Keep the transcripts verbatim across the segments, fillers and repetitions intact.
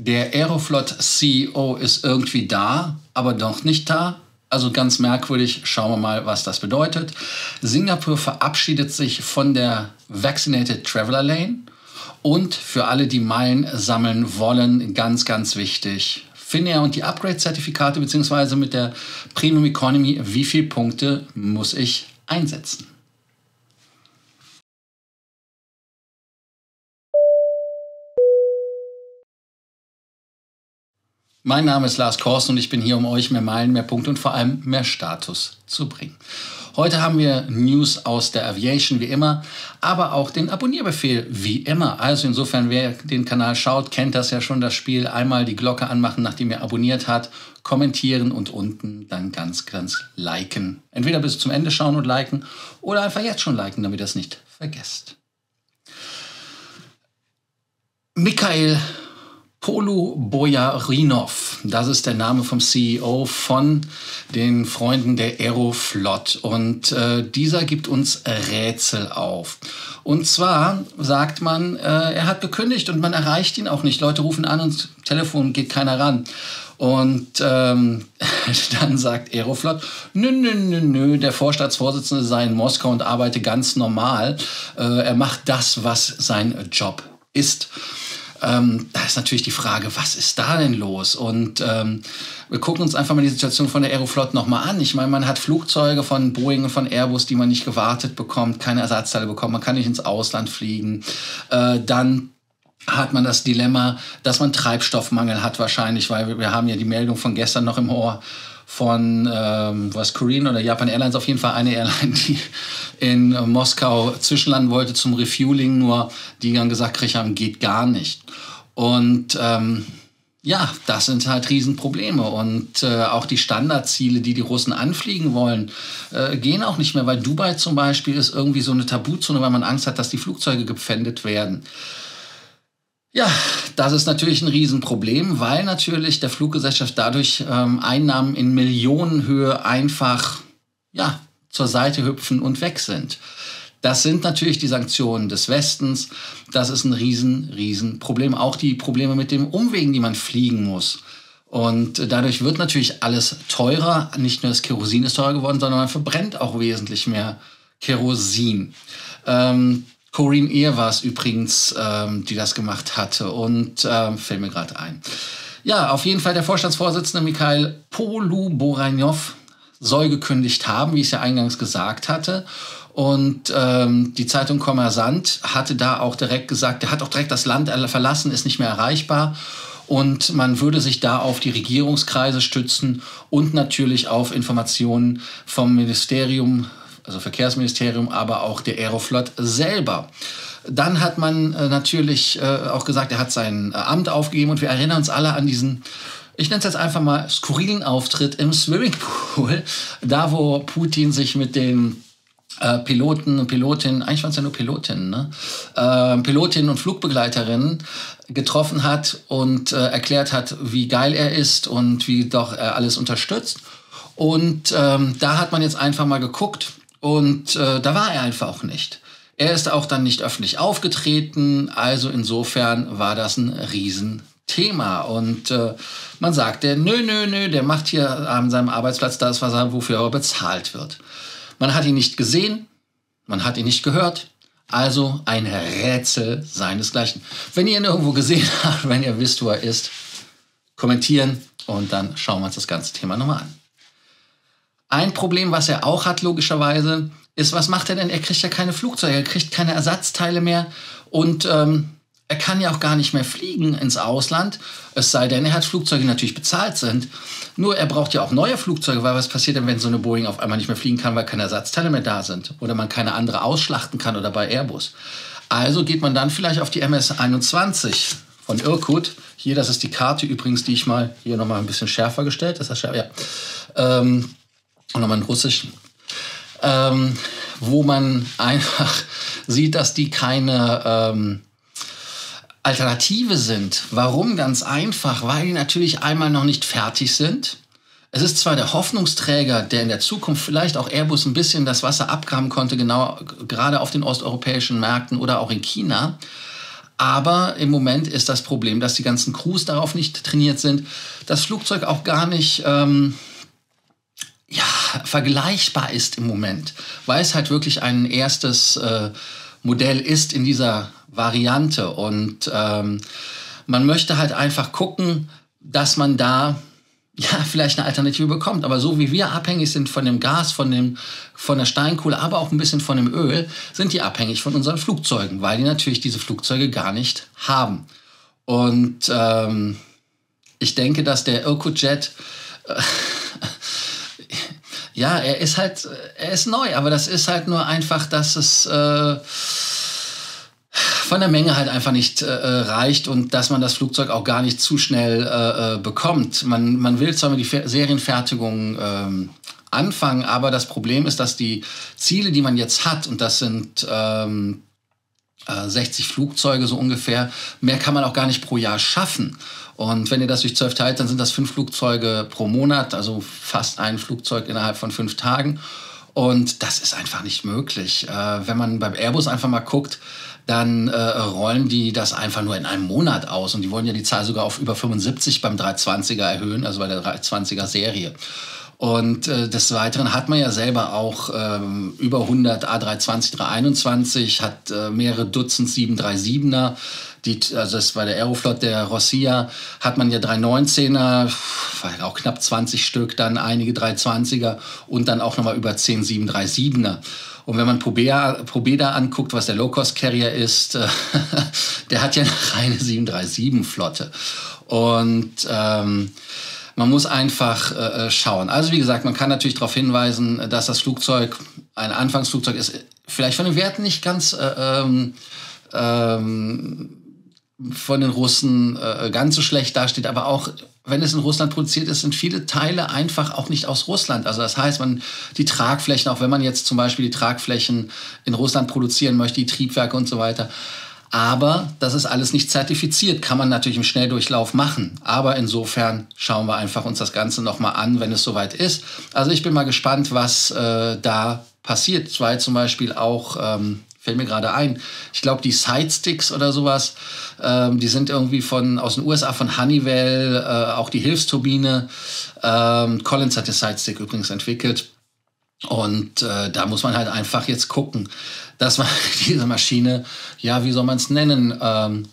der Aeroflot-C E O ist irgendwie da, aber noch nicht da. Also ganz merkwürdig, schauen wir mal, was das bedeutet. Singapur verabschiedet sich von der Vaccinated Traveler Lane. Und für alle, die Meilen sammeln wollen, ganz, ganz wichtig, Finnair und die Upgrade-Zertifikate bzw. mit der Premium Economy, wie viele Punkte muss ich einsetzen? Mein Name ist Lars Corsten und ich bin hier, um euch mehr Meilen, mehr Punkte und vor allem mehr Status zu bringen. Heute haben wir News aus der Aviation wie immer, aber auch den Abonnierbefehl wie immer. Also insofern, wer den Kanal schaut, kennt das ja schon, das Spiel. Einmal die Glocke anmachen, nachdem ihr abonniert habt, kommentieren und unten dann ganz, ganz liken. Entweder bis zum Ende schauen und liken oder einfach jetzt schon liken, damit ihr es nicht vergesst. Mikhail Poluboyarinov, das ist der Name vom C E O von den Freunden der Aeroflot. Und äh, dieser gibt uns Rätsel auf. Und zwar sagt man, äh, er hat gekündigt und man erreicht ihn auch nicht. Leute rufen an und Telefon geht keiner ran. Und ähm, dann sagt Aeroflot, nö, nö, nö, nö, der Vorstandsvorsitzende sei in Moskau und arbeite ganz normal. Äh, er macht das, was sein Job ist. Ähm, da ist natürlich die Frage, was ist da denn los? Und ähm, wir gucken uns einfach mal die Situation von der Aeroflot nochmal an. Ich meine, man hat Flugzeuge von Boeing und von Airbus, die man nicht gewartet bekommt, keine Ersatzteile bekommt, man kann nicht ins Ausland fliegen. Äh, dann hat man das Dilemma, dass man Treibstoffmangel hat wahrscheinlich, weil wir, wir haben ja die Meldung von gestern noch im Ohr von ähm, was, Korean oder Japan Airlines, auf jeden Fall eine Airline, die in äh, Moskau zwischenlanden wollte zum Refueling, nur die dann gesagt kriegt haben, geht gar nicht. Und ähm, ja, das sind halt Riesenprobleme. Und äh, auch die Standardziele, die die Russen anfliegen wollen, äh, gehen auch nicht mehr, weil Dubai zum Beispiel ist irgendwie so eine Tabuzone, weil man Angst hat, dass die Flugzeuge gepfändet werden. Ja, das ist natürlich ein Riesenproblem, weil natürlich der Fluggesellschaft dadurch ähm, Einnahmen in Millionenhöhe einfach ja, zur Seite hüpfen und weg sind. Das sind natürlich die Sanktionen des Westens. Das ist ein riesen, riesen Problem. Auch die Probleme mit den Umwegen, die man fliegen muss. Und dadurch wird natürlich alles teurer. Nicht nur das Kerosin ist teurer geworden, sondern man verbrennt auch wesentlich mehr Kerosin. Ähm, Korean Air war es übrigens, ähm, die das gemacht hatte und ähm, fällt mir gerade ein. Ja, auf jeden Fall der Vorstandsvorsitzende Mikhail Poluboranjow soll gekündigt haben, wie ich es ja eingangs gesagt hatte. Und ähm, die Zeitung Kommersant hatte da auch direkt gesagt, er hat auch direkt das Land verlassen, ist nicht mehr erreichbar. Und man würde sich da auf die Regierungskreise stützen und natürlich auf Informationen vom Ministerium, also Verkehrsministerium, aber auch der Aeroflot selber. Dann hat man äh, natürlich äh, auch gesagt, er hat sein äh, Amt aufgegeben und wir erinnern uns alle an diesen, ich nenne es jetzt einfach mal, skurrilen Auftritt im Swimmingpool, da wo Putin sich mit den äh, Piloten und Pilotinnen, eigentlich waren es ja nur Pilotinnen, ne? äh, Pilotinnen und Flugbegleiterinnen getroffen hat und äh, erklärt hat, wie geil er ist und wie doch er alles unterstützt. Und ähm, da hat man jetzt einfach mal geguckt, und äh, da war er einfach auch nicht. Er ist auch dann nicht öffentlich aufgetreten, also insofern war das ein Riesenthema. Und äh, man sagt, der nö, nö, nö, der macht hier an seinem Arbeitsplatz das, was er, wofür er bezahlt wird. Man hat ihn nicht gesehen, man hat ihn nicht gehört, also ein Rätsel seinesgleichen. Wenn ihr ihn irgendwo gesehen habt, wenn ihr wisst, wo er ist, kommentieren und dann schauen wir uns das ganze Thema nochmal an. Ein Problem, was er auch hat, logischerweise, ist, was macht er denn? Er kriegt ja keine Flugzeuge, er kriegt keine Ersatzteile mehr und ähm, er kann ja auch gar nicht mehr fliegen ins Ausland, es sei denn, er hat Flugzeuge, die natürlich bezahlt sind. Nur er braucht ja auch neue Flugzeuge, weil was passiert denn, wenn so eine Boeing auf einmal nicht mehr fliegen kann, weil keine Ersatzteile mehr da sind oder man keine andere ausschlachten kann oder bei Airbus. Also geht man dann vielleicht auf die M S einundzwanzig von Irkut. Hier, das ist die Karte übrigens, die ich mal hier nochmal ein bisschen schärfer gestellt habe. Ja. Ähm, Und nochmal in Russisch, ähm, wo man einfach sieht, dass die keine ähm, Alternative sind. Warum? Ganz einfach, weil die natürlich einmal noch nicht fertig sind. Es ist zwar der Hoffnungsträger, der in der Zukunft vielleicht auch Airbus ein bisschen das Wasser abgraben konnte, genau gerade auf den osteuropäischen Märkten oder auch in China, Aber im Moment ist das Problem, dass die ganzen Crews darauf nicht trainiert sind, das Flugzeug auch gar nicht ähm, ja, vergleichbar ist im Moment, weil es halt wirklich ein erstes äh, Modell ist in dieser Variante. Und ähm, man möchte halt einfach gucken, dass man da ja vielleicht eine Alternative bekommt. Aber so wie wir abhängig sind von dem Gas, von, dem, von der Steinkohle, aber auch ein bisschen von dem Öl, sind die abhängig von unseren Flugzeugen, weil die natürlich diese Flugzeuge gar nicht haben. Und ähm, ich denke, dass der Irkut-Jet, äh, ja, er ist halt, er ist neu, aber das ist halt nur einfach, dass es äh, von der Menge halt einfach nicht äh, reicht und dass man das Flugzeug auch gar nicht zu schnell äh, bekommt. Man, man will zwar mit die Serienfertigung ähm, anfangen, aber das Problem ist, dass die Ziele, die man jetzt hat, und das sind ähm, äh, sechzig Flugzeuge so ungefähr, mehr kann man auch gar nicht pro Jahr schaffen. Und wenn ihr das durch zwölf teilt, dann sind das fünf Flugzeuge pro Monat, also fast ein Flugzeug innerhalb von fünf Tagen. Und das ist einfach nicht möglich. Äh, wenn man beim Airbus einfach mal guckt, dann äh, rollen die das einfach nur in einem Monat aus. Und die wollen ja die Zahl sogar auf über fünfundsiebzig beim dreihundertzwanziger erhöhen, also bei der dreihundertzwanziger-Serie. Und äh, des Weiteren hat man ja selber auch ähm, über hundert A dreihundertzwanzig, dreihunderteinundzwanzig, hat äh, mehrere Dutzend sieben drei siebener. Die, also das bei der Aeroflot, der Rossiya, hat man ja dreihundertneunzehner, auch knapp zwanzig Stück, dann einige dreihundertzwanziger und dann auch nochmal über zehn sieben drei siebener. Und wenn man Pobeda anguckt, was der Low-Cost-Carrier ist, der hat ja eine reine sieben drei sieben-Flotte. Und ähm, man muss einfach äh, schauen. Also wie gesagt, man kann natürlich darauf hinweisen, dass das Flugzeug, ein Anfangsflugzeug ist, vielleicht von den Werten nicht ganz... Äh, ähm, ähm, von den Russen äh, ganz so schlecht dasteht. Aber auch, wenn es in Russland produziert ist, sind viele Teile einfach auch nicht aus Russland. Also das heißt, man die Tragflächen, auch wenn man jetzt zum Beispiel die Tragflächen in Russland produzieren möchte, die Triebwerke und so weiter. Aber das ist alles nicht zertifiziert. Kann man natürlich im Schnelldurchlauf machen. Aber insofern schauen wir einfach uns das Ganze nochmal an, wenn es soweit ist. Also ich bin mal gespannt, was äh, da passiert. Es war jetzt zum Beispiel auch... Ähm, fällt mir gerade ein. Ich glaube, die Sidesticks oder sowas, ähm, die sind irgendwie von, aus den U S A von Honeywell, äh, auch die Hilfsturbine. Ähm, Collins hat den Sidestick übrigens entwickelt. Und äh, da muss man halt einfach jetzt gucken, dass man diese Maschine, ja, wie soll man es nennen, ähm,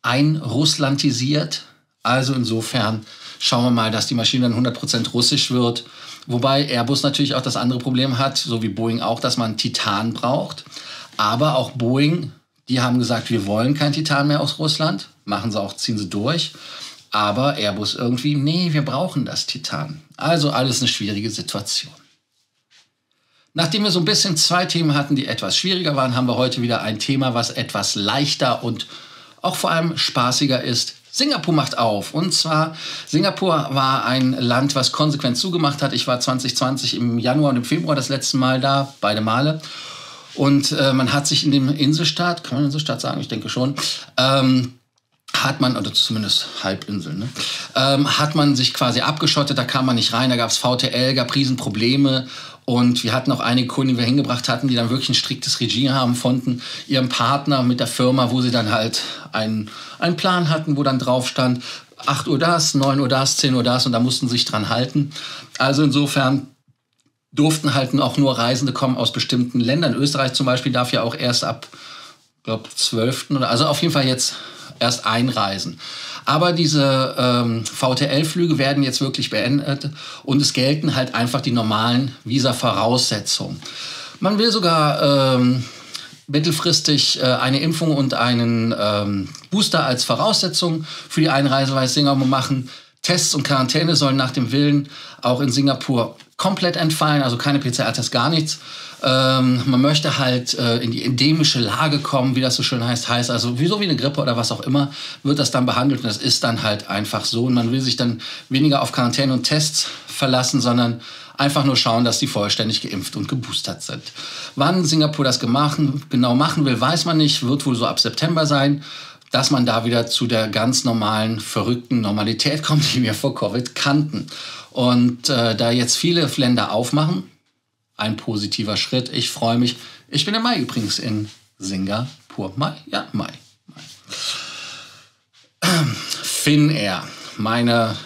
einrusslandisiert. Also insofern schauen wir mal, dass die Maschine dann hundert Prozent russisch wird. Wobei Airbus natürlich auch das andere Problem hat, so wie Boeing auch, dass man Titan braucht. Aber auch Boeing, die haben gesagt, wir wollen kein Titan mehr aus Russland. Machen sie auch, ziehen sie durch. Aber Airbus irgendwie, nee, wir brauchen das Titan. Also alles eine schwierige Situation. Nachdem wir so ein bisschen zwei Themen hatten, die etwas schwieriger waren, haben wir heute wieder ein Thema, was etwas leichter und auch vor allem spaßiger ist. Singapur macht auf. Und zwar, Singapur war ein Land, was konsequent zugemacht hat. Ich war zwanzig zwanzig im Januar und im Februar das letzte Mal da, beide Male. Und äh, man hat sich in dem Inselstaat, kann man Inselstaat sagen? Ich denke schon, ähm, hat man, oder zumindest Halbinsel, ne? ähm, hat man sich quasi abgeschottet, da kam man nicht rein, da gab es V T L, gab Riesenprobleme. Und wir hatten auch einige Kunden, die wir hingebracht hatten, die dann wirklich ein striktes Regime haben konnten, ihrem Partner mit der Firma, wo sie dann halt einen, einen Plan hatten, wo dann drauf stand, acht Uhr das, neun Uhr das, zehn Uhr das, und da mussten sie sich dran halten. Also insofern durften halt auch nur Reisende kommen aus bestimmten Ländern. Österreich zum Beispiel darf ja auch erst ab, glaube zwölften oder, also auf jeden Fall jetzt erst einreisen. Aber diese ähm, V T L-Flüge werden jetzt wirklich beendet und es gelten halt einfach die normalen Visa-Voraussetzungen. Man will sogar ähm, mittelfristig äh, eine Impfung und einen ähm, Booster als Voraussetzung für die Einreise, weil Singapur machen. Tests und Quarantäne sollen nach dem Willen auch in Singapur komplett entfallen, also keine P C R-Tests, gar nichts. Ähm, man möchte halt äh, in die endemische Lage kommen, wie das so schön heißt, heißt also wie so wie eine Grippe oder was auch immer, wird das dann behandelt und das ist dann halt einfach so. Und man will sich dann weniger auf Quarantäne und Tests verlassen, sondern einfach nur schauen, dass die vollständig geimpft und geboostert sind. Wann Singapur das genau machen will, weiß man nicht, wird wohl so ab September sein, dass man da wieder zu der ganz normalen, verrückten Normalität kommt, die wir vor Covid kannten. Und äh, da jetzt viele Länder aufmachen, ein positiver Schritt. Ich freue mich. Ich bin im Mai übrigens in Singapur. Mai? Ja, Mai. Mai. Finnair, meine,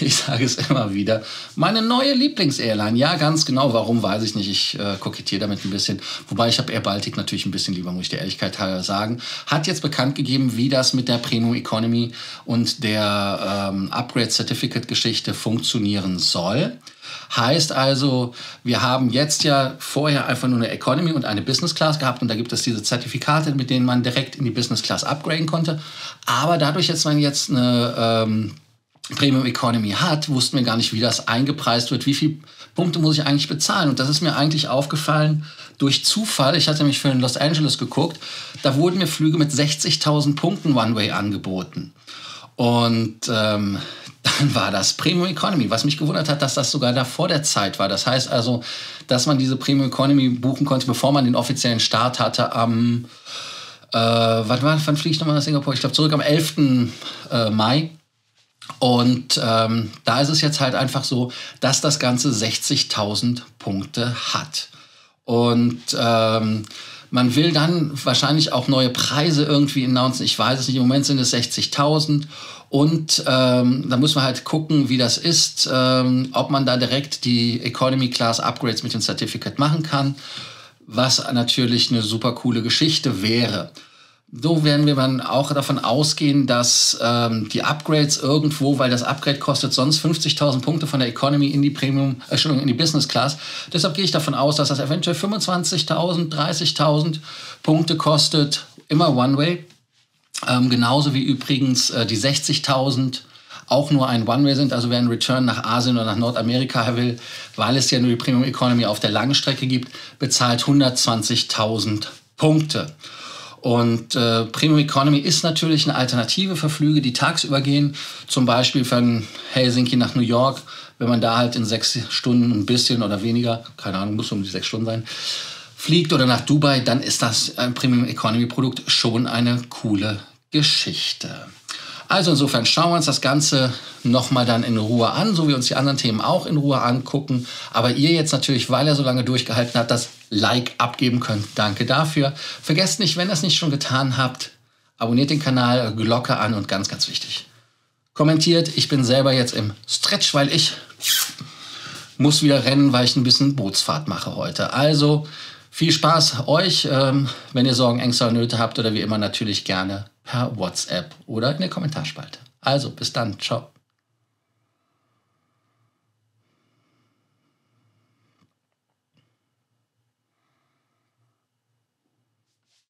ich sage es immer wieder, meine neue Lieblingsairline. Ja, ganz genau, warum, weiß ich nicht. Ich äh, kokettiere damit ein bisschen. Wobei, ich habe Air Baltic natürlich ein bisschen lieber, muss ich der Ehrlichkeit halber sagen. Hat jetzt bekannt gegeben, wie das mit der Premium Economy und der ähm, Upgrade-Certificate-Geschichte funktionieren soll. Heißt also, wir haben jetzt ja vorher einfach nur eine Economy und eine Business Class gehabt und da gibt es diese Zertifikate, mit denen man direkt in die Business Class upgraden konnte. Aber dadurch, dass man jetzt eine ähm, Premium Economy hat, wussten wir gar nicht, wie das eingepreist wird, wie viele Punkte muss ich eigentlich bezahlen. Und das ist mir eigentlich aufgefallen durch Zufall. Ich hatte mich für Los Angeles geguckt, da wurden mir Flüge mit sechzigtausend Punkten One-Way angeboten. Und ähm, dann war das Premium Economy, was mich gewundert hat, dass das sogar da vor der Zeit war. Das heißt also, dass man diese Premium Economy buchen konnte, bevor man den offiziellen Start hatte am, äh, wann, wann fliege ich nochmal nach Singapur? Ich glaube zurück am elften Mai. Und ähm, da ist es jetzt halt einfach so, dass das Ganze sechzigtausend Punkte hat. Und ähm, man will dann wahrscheinlich auch neue Preise irgendwie announcen. Ich weiß es nicht, im Moment sind es sechzigtausend. Und ähm, da muss man halt gucken, wie das ist, ähm, ob man da direkt die Economy Class Upgrades mit dem Certificate machen kann, was natürlich eine super coole Geschichte wäre. So werden wir dann auch davon ausgehen, dass ähm, die Upgrades irgendwo, weil das Upgrade kostet sonst fünfzigtausend Punkte von der Economy in die Premium, äh, Entschuldigung, in die Business Class. Deshalb gehe ich davon aus, dass das eventuell fünfundzwanzigtausend, dreißigtausend Punkte kostet, immer One-Way. Ähm, genauso wie übrigens äh, die sechzigtausend auch nur ein One-Way sind, also wer einen Return nach Asien oder nach Nordamerika will, weil es ja nur die Premium Economy auf der langen Strecke gibt, bezahlt hundertzwanzigtausend Punkte. Und äh, Premium Economy ist natürlich eine Alternative für Flüge, die tagsüber gehen, zum Beispiel von Helsinki nach New York, wenn man da halt in sechs Stunden ein bisschen oder weniger, keine Ahnung, muss um die sechs Stunden sein, fliegt oder nach Dubai, dann ist das ein Premium Economy Produkt schon eine coole Geschichte. Also insofern schauen wir uns das Ganze nochmal dann in Ruhe an, so wie uns die anderen Themen auch in Ruhe angucken. Aber ihr jetzt natürlich, weil er so lange durchgehalten hat, das Like abgeben könnt. Danke dafür. Vergesst nicht, wenn ihr es nicht schon getan habt, abonniert den Kanal, Glocke an und ganz, ganz wichtig, kommentiert. Ich bin selber jetzt im Stretch, weil ich muss wieder rennen, weil ich ein bisschen Bootsfahrt mache heute. Also viel Spaß euch, wenn ihr Sorgen, Ängste oder Nöte habt oder wie immer natürlich gerne per WhatsApp oder in der Kommentarspalte. Also bis dann, ciao.